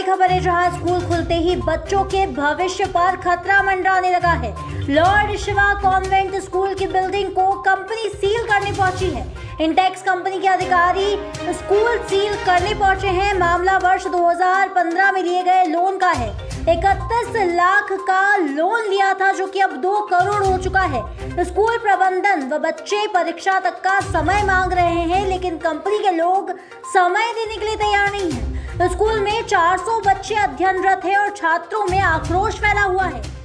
बड़ी खबर है जहां स्कूल खुलते ही बच्चों के भविष्य पर खतरा मंडराने लगा है। लॉर्ड शिवा कॉन्वेंट स्कूल की बिल्डिंग को कंपनी सील करने पहुंची है। इंडेक्स कंपनी के अधिकारी स्कूल सील करने पहुंचे हैं। मामला वर्ष 2015 में लिए गए लोन का है। 31 लाख का लोन लिया था जो कि अब 2 करोड़ हो चुका है। स्कूल प्रबंधन व बच्चे परीक्षा तक का समय मांग रहे हैं, लेकिन कंपनी के लोग समय देने के लिए तैयार नहीं है। स्कूल में 400 बच्चे अध्ययनरत है और छात्रों में आक्रोश फैला हुआ है।